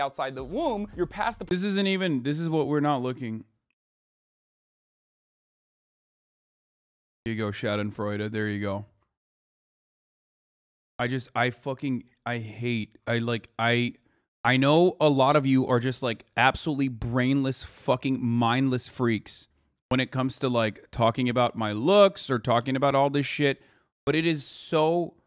outside the womb, you're past the... This is what we're not looking. Here you go, Schadenfreude. There you go. I know a lot of you are just like absolutely brainless, fucking mindless freaks when it comes to like talking about my looks or talking about all this shit. But it is so